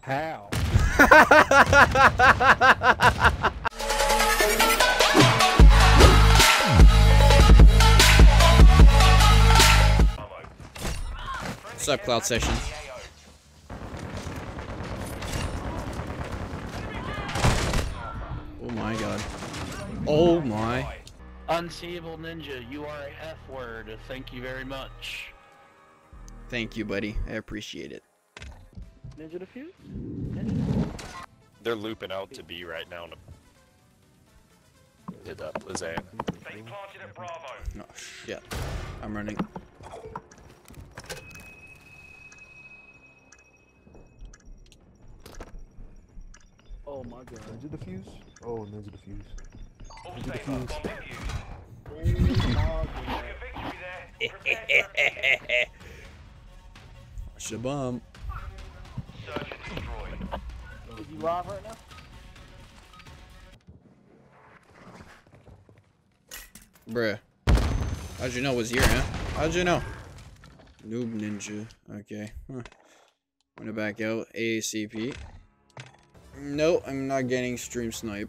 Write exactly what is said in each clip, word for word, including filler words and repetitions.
How? What's up, Cloud Session? Oh my god. Oh my. Unseeable Ninja, you are a F word. Thank you very much. Thank you, buddy. I appreciate it. Ninja defuse? Ninja. They're looping out to B right now. Did that Lizanne? They planted at Bravo. No, oh, shit. I'm running. Oh my god. Ninja defuse? Oh, Ninja defuse. Ninja defuse. Shabam. Is he live right now? Bruh. How'd you know it was here, huh? How'd you know? Noob Ninja. Okay. Huh. I'm gonna back out. A A C P. No, I'm not getting stream snipe.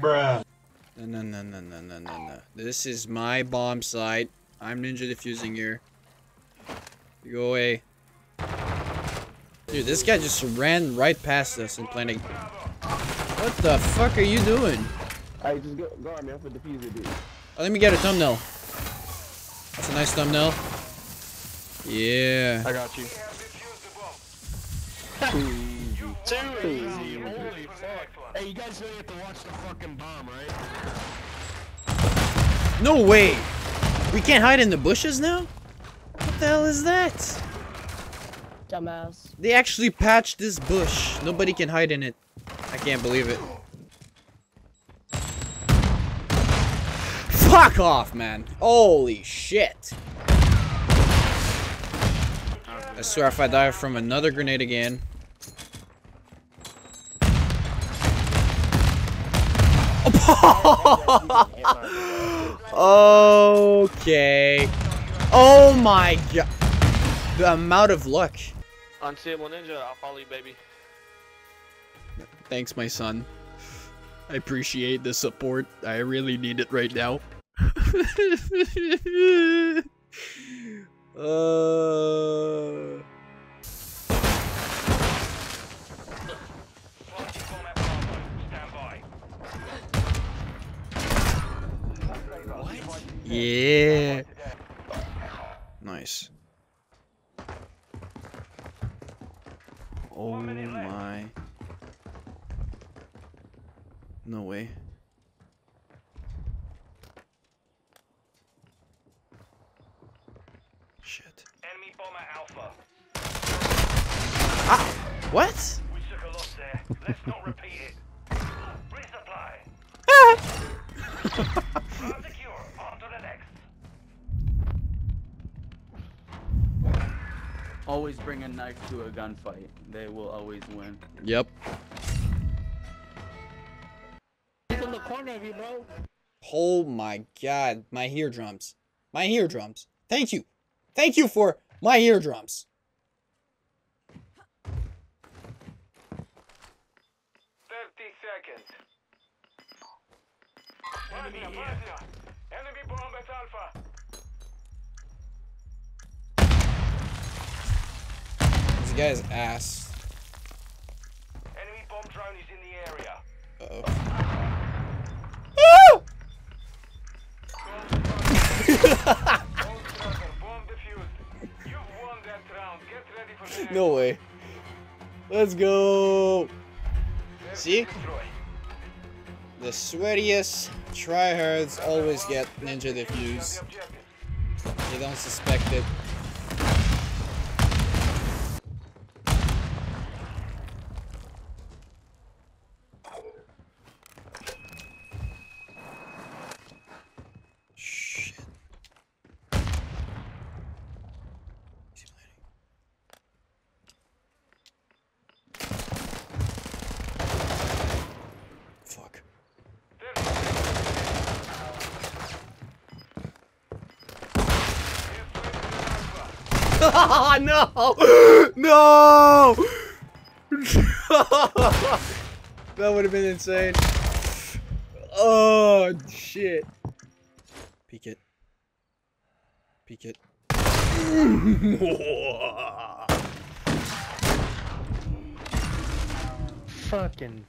Bruh. No, no, no, no, no, no, no, no. This is my bomb site. I'm Ninja defusing here. You go away. Dude, this guy just ran right past us and planting. What the fuck are you doing? Alright, just go, go on there for the diffuser, dude. Oh, let me get a thumbnail. That's a nice thumbnail. Yeah. I got you. Too Too easy. Holy fuck. Hey, you guys really have to watch the fucking bomb, right? No way! We can't hide in the bushes now? What the hell is that? Dumbass. They actually patched this bush. Nobody can hide in it. I can't believe it. Fuck off, man. Holy shit. I swear if I die from another grenade again. Okay. Oh my god. The amount of luck. Unseeable Ninja, I'll follow you, baby. Thanks, my son. I appreciate the support. I really need it right now. uh... What? Yeah. Nice. Oh my. No way. Shit. Enemy bomber Alpha. Ah, what? We took a loss there. Let's not repeat it. Resupply. Ah! Round secure. On to the next. Always bring a knife to a gunfight. They will always win. Yep. In the corner of you, bro. Oh my god, my eardrums. My eardrums. Thank you. Thank you for my eardrums. thirty seconds. Enemy, Enemy, Enemy bomb at Alpha. This guy's ass. Enemy bomb drone is in the area. Uh-oh. No way. Let's go. See? The sweatiest tryhards always get Ninja defuse. They don't suspect it. No! No! That would have been insane. Oh, shit. Peek it. Peek it. Fucking.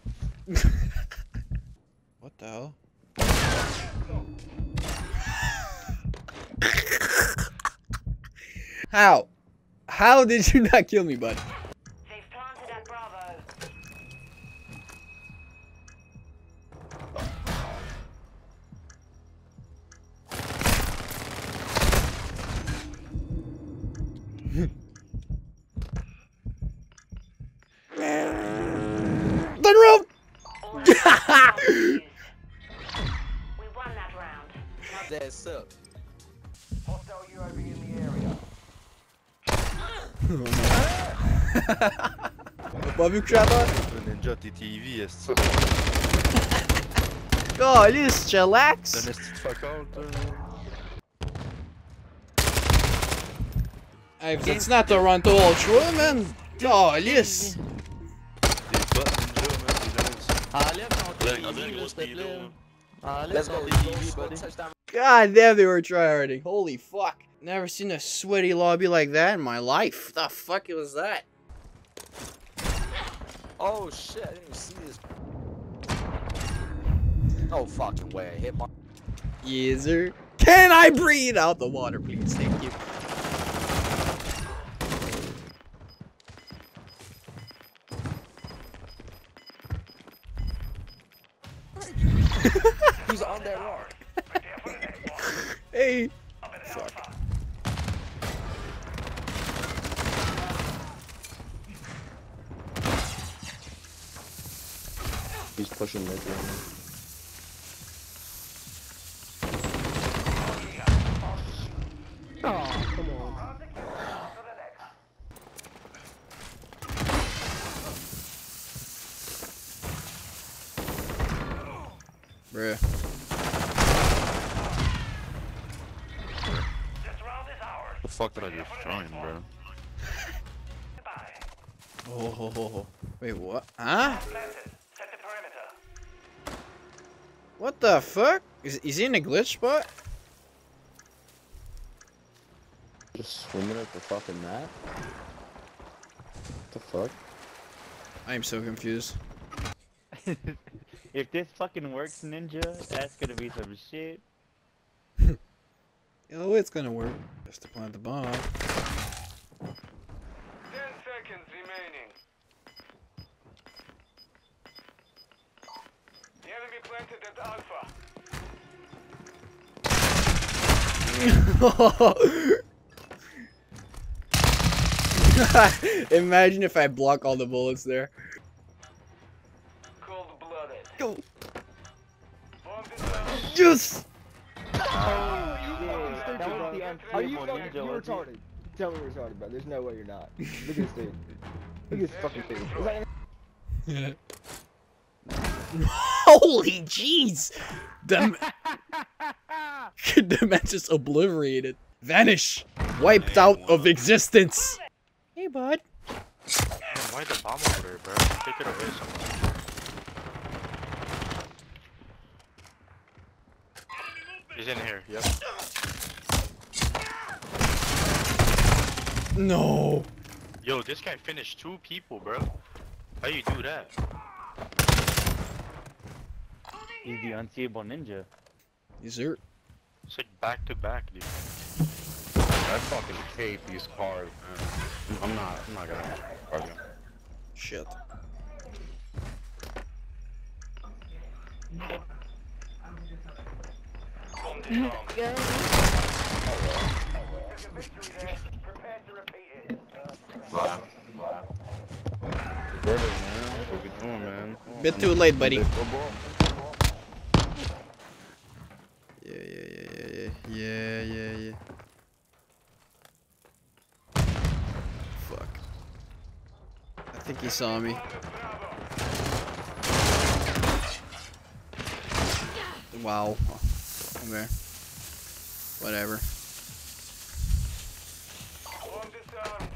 What the hell? How? How did you not kill me, bud? They've planted at Bravo. The room. We won that round. That's up. Hostile U A V in the area. Pobawił kraba? Ninja T V jest. O, jest chillax. Ten jest fuckout. Ej, that's not the run to all true, man. O, jest. God damn, they were tryharding. Holy fuck. Never seen a sweaty lobby like that in my life. The fuck was that? Oh shit, I didn't even see this. No fucking way, I hit my. Yes, sir. Can I breathe out the water, please? Thank you. Who's on that rock? Hey. Fuck. He's pushing mid. Oh, come on. Bruh. The fuck did I just join, bro? Oh, ho, ho, ho. Wait, what? Huh? What the fuck? Is, is he in a glitch spot? Just swimming at the fucking map? What the fuck? I am so confused. If this fucking works, Ninja, that's gonna be some shit. Oh, it's gonna work. Just to plant the bomb. Ten seconds remaining. Planted at Alpha. Imagine if I block all the bullets there. Cold blooded. Go. Yes. Oh, yeah, that was the un Are you fucking you're retarded? Tell me you're retarded, bro. There's no way you're not. Look at this dude. Look at this fucking thing. Yeah. Holy jeez! Dem Dementus obliterated. Vanish! Wiped out of existence! Hey, bud. Man, why the bomb over there, bro? Take it away somewhere. He's in here, yep. No! Yo, this guy finished two people, bro. How you do that? He's the Unseeable Ninja. Is there? It's like back to back, dude. I fucking hate these cars, man. I'm not, I'm not gonna argue. Shit. Wow. Wow. Brother, man. What are we doing, man? Oh, bit too late, buddy. Yeah, yeah, yeah, yeah, yeah, yeah, yeah. Fuck. I think he saw me. Wow. Okay. Whatever. returned.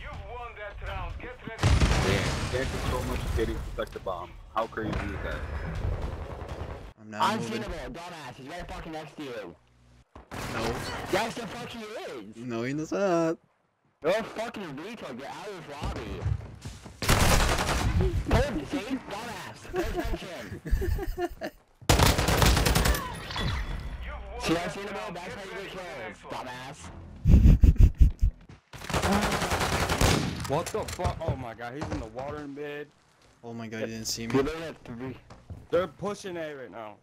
You've won that round. Get ready. Damn, Jack is so much skating to protect the bomb. How crazy is that? I'm not unseeable, dumbass. He's right fucking next to you. No. Yes, the fuck he is. No, he does not. You're a fucking retard. Get out of his lobby. Hold me, see? Dumbass. Pay attention. See, I've seen him all. That's how you get killed. Dumbass. What the fuck? Oh my god, he's in the water in bed. Oh my god, you didn't see me. They're pushing A right now.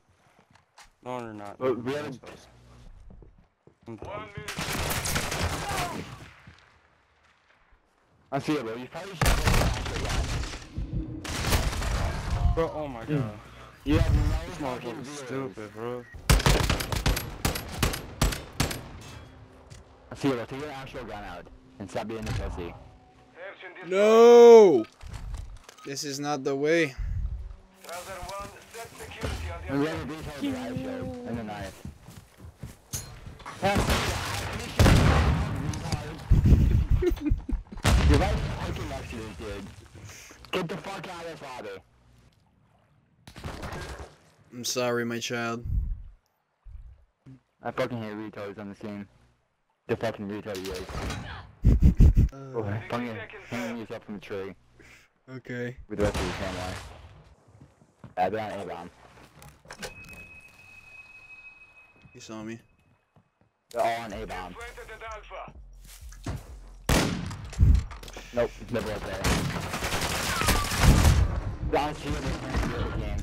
No, they're not. They're we haven't. I see it, bro. You probably should have bro, oh my god. Mm. You have no this motherfucker's stupid, bro. I see it, bro. Take your actual gun out and stop being a pussy. No! This is not the way. One, set security on the other side. And a knife. You're right fucking next to this dude. Get the fuck out of father. I'm sorry, my child. I fucking hate retards on the scene. The fucking retard you is. Oh, fucking hang yourself from the tree. Okay. With the rest of your camera. I got an A-bomb. You saw me. They're all on A-bomb. Nope, it's never up there. Don't shoot at this game.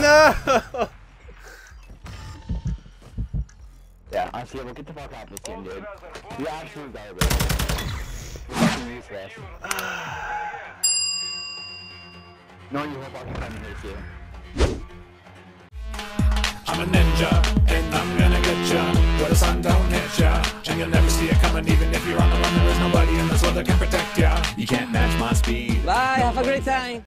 No! Yeah, well, get the fuck out of this game, dude. You're absolute garbage. You're fucking useless. No, you won't fucking come here, too. I'm a ninja, and I'm gonna get ya. Where the sun don't hit ya, and you'll never see it coming. Even if you're on the run, there is nobody in this world that can protect ya. You can't match my speed. Bye, have a great time.